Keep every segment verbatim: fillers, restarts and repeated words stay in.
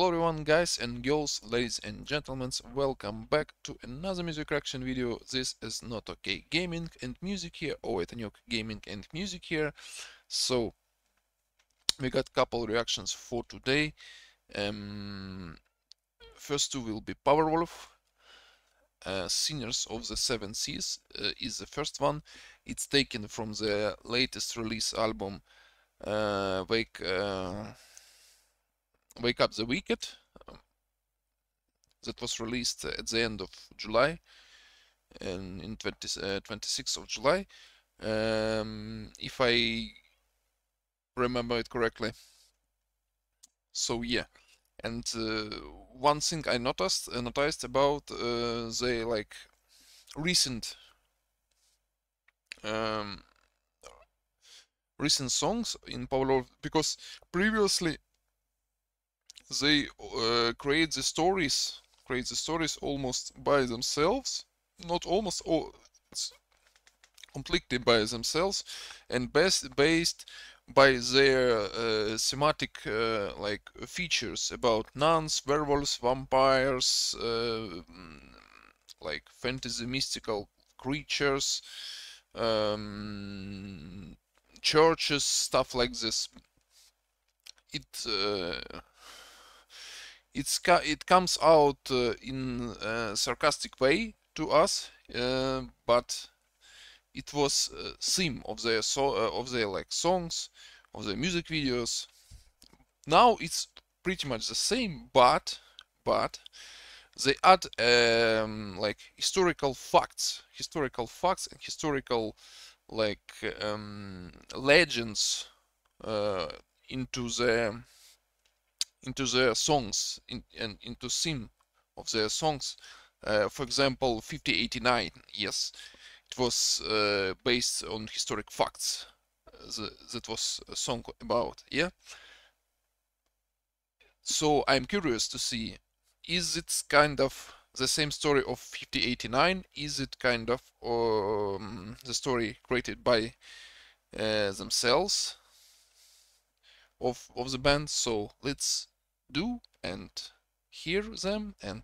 Hello everyone, guys and girls, ladies and gentlemen, welcome back to another music reaction video. This is Not Okay Gaming and Music here, or at Not Gaming and Music here. So we got couple reactions for today. Um, first two will be Powerwolf. Uh, Sinners of the Seven Seas uh, is the first one. It's taken from the latest release album uh, Wake... Uh, Wake Up the Wicked, um, that was released at the end of July, and in twenty, uh, twenty-sixth of July, um, if I remember it correctly. So yeah, and uh, one thing I noticed uh, noticed about uh, the like recent um, recent songs in Powerwolf, because previously they uh, create the stories, create the stories almost by themselves, not almost, all, completely by themselves, and best based by their uh, thematic uh, like features about nuns, werewolves, vampires, uh, like fantasy mystical creatures, um, churches, stuff like this. It. Uh, It's, it comes out uh, in a sarcastic way to us, uh, but it was a theme of their so uh, of their like songs, of their music videos. Now it's pretty much the same, but but they add um, like historical facts, historical facts and historical like um, legends uh, into the. into their songs in, and into theme of their songs. Uh, for example, fifty eighty-nine, yes, it was uh, based on historic facts. Uh, the, that was a song about, yeah? So I'm curious to see, is it kind of the same story of fifty eighty-nine? Is it kind of um, the story created by uh, themselves? Of, of the band? So let's do and hear them, and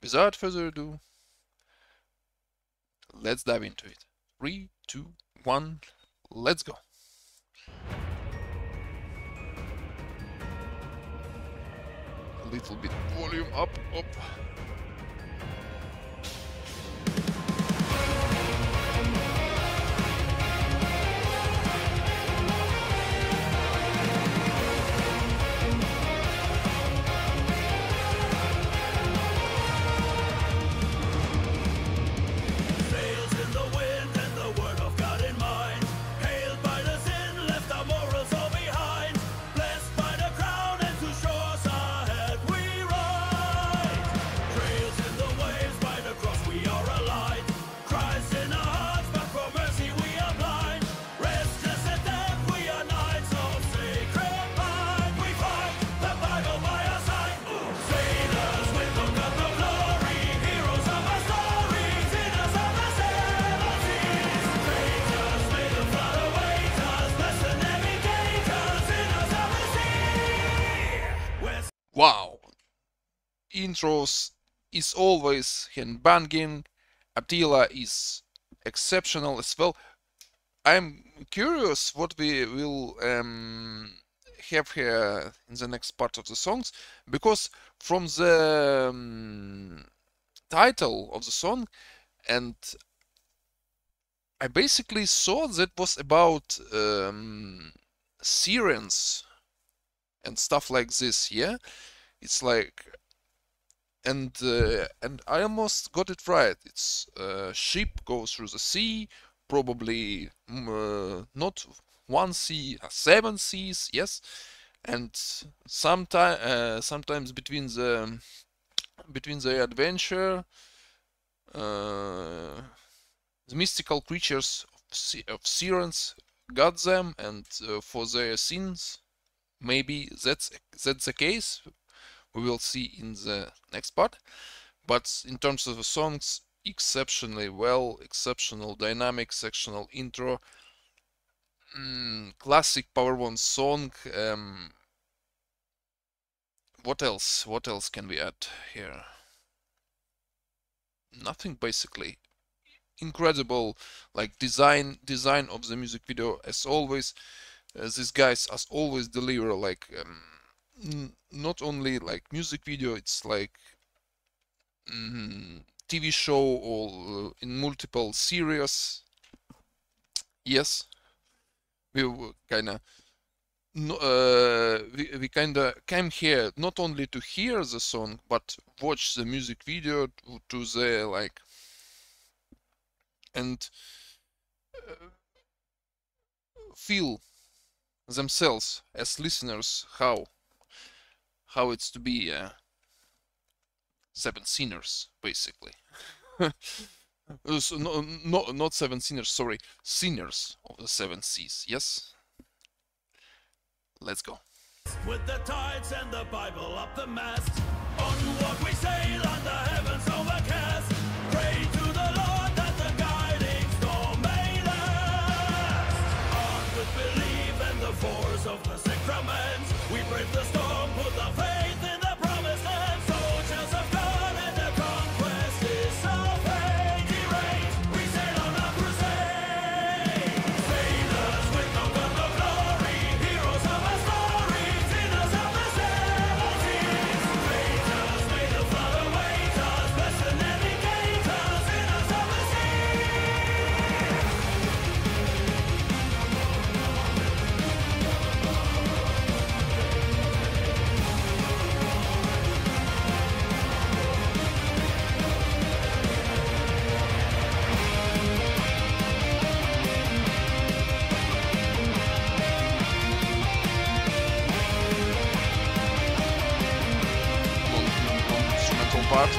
without further ado, let's dive into it. Three, two, one, let's go. A little bit volume up, up. Wow, intros is always hand-banging. Attila is exceptional as well. I'm curious what we will um, have here in the next part of the songs, because from the um, title of the song, and I basically saw that was about um, sirens and stuff like this, yeah? It's like, and uh, and I almost got it right. It's uh, ship goes through the sea, probably uh, not one sea, seven seas, yes. And sometime, uh, sometimes between the between the adventure, uh, the mystical creatures of, of sirens got them, and uh, for their sins. Maybe that's that's the case. We will see in the next part. But in terms of the songs, exceptionally well, exceptional dynamic, sectional intro, mm, classic Powerwolf song, um, what else? What else can we add here? Nothing, basically. Incredible, like design design of the music video as always. Uh, these guys as always deliver, like um, n not only like music video, it's like mm, T V show or uh, in multiple series. Yes, we were kinda no, uh, we, we kinda came here not only to hear the song but watch the music video to, to the like. And uh, feel themselves as listeners how how it's to be uh, seven sinners, basically. So no, no, not seven sinners, sorry, sinners of the seven seas. Yes, let's go. With the tides and the Bible up the mast, onward we sail on the heavens overcast. Pray to the Lord. Of the sacraments, we brave the storm with the faith in the promised land. Soldiers of God, and their conquest is salvation. We sail on a crusade. Sailors with no gun, no glory, heroes of our story, sinners of the seven seas. Traitors, may the flood await us, bless the navigators, sinners of the sea. Part. Werewolf.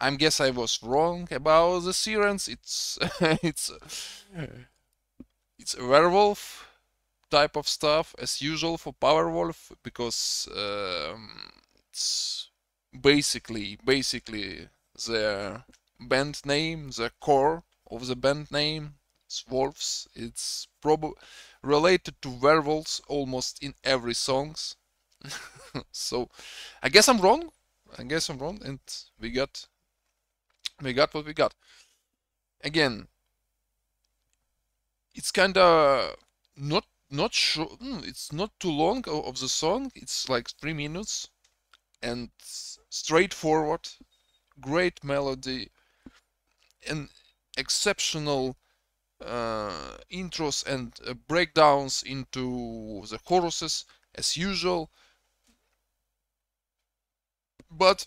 I guess I was wrong about the sirens. It's it's it's a werewolf type of stuff as usual for Powerwolf, because um, it's basically basically their band name, the core of the band name. It's wolves. It's probably related to werewolves almost in every songs. So I guess I'm wrong. I guess I'm wrong, and we got. We got what we got. Again, it's kinda not not sure. It's not too long of the song. It's like three minutes, and straightforward, great melody, and exceptional uh, intros and uh, breakdowns into the choruses as usual. But.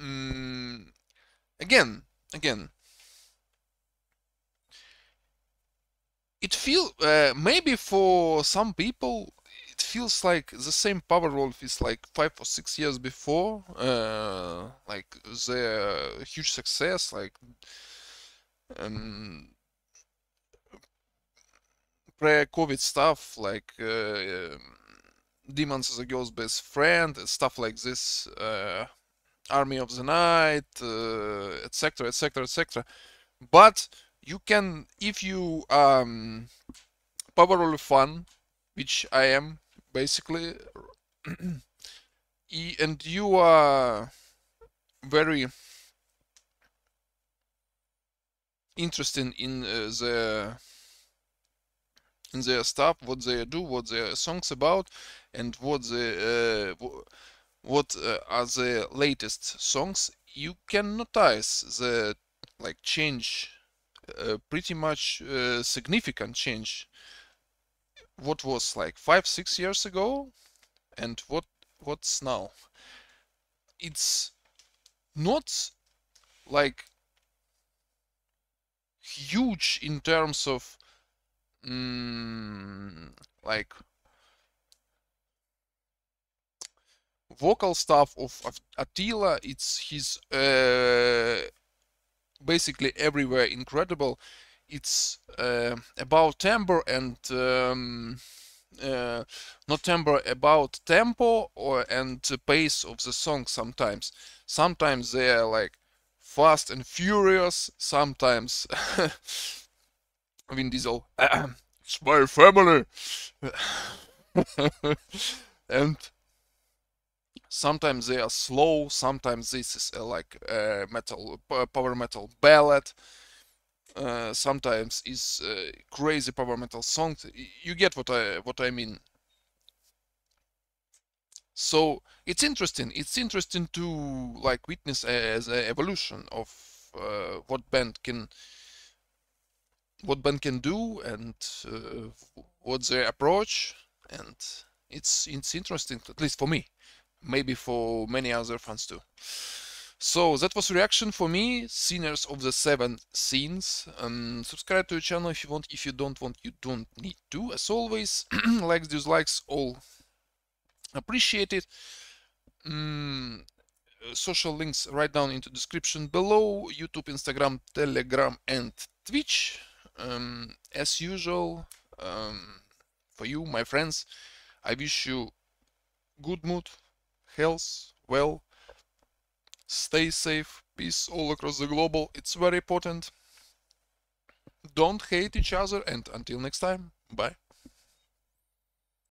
Mm, again, again, it feels uh, maybe for some people it feels like the same Powerwolf is like five or six years before, uh, like their huge success, like um, pre-COVID stuff, like uh, Demons as a Girl's Best Friend, stuff like this. Uh, Army of the Night, etc, etc, et cetera. But you can, if you um, Powerwolf fan, which I am basically, and you are very interested in uh, the in their stuff, what they do, what their songs about, and what the. Uh, what uh, are the latest songs, you can notice the like change, uh, pretty much uh, significant change. What was like five, six years ago, and what what's now. It's not like huge in terms of mm, like vocal stuff of, of Attila. It's his uh, basically everywhere incredible. It's uh, about timbre and um, uh, not timbre, about tempo or and the pace of the song. Sometimes, sometimes they are like fast and furious. Sometimes Vin Diesel, it's my family, and sometimes they are slow. Sometimes this is uh, like uh, metal, power metal ballad. Uh, sometimes is uh, crazy power metal song. You get what I what I mean. So it's interesting. It's interesting to like witness as an evolution of uh, what band can what band can do and uh, what their approach. And it's it's interesting, at least for me. Maybe for many other fans too. So that was reaction for me, Sinners of the Seven Seas. Um, subscribe to the channel if you want. If you don't want, you don't need to. As always, likes, dislikes, all appreciate it. Um, social links right down into description below. YouTube, Instagram, Telegram, and Twitch. Um, as usual, um, for you, my friends, I wish you good mood, health, well. Stay safe, peace all across the global, it's very important. Don't hate each other, and until next time, bye.